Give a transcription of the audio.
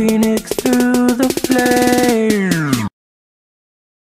Phoenix to the flame.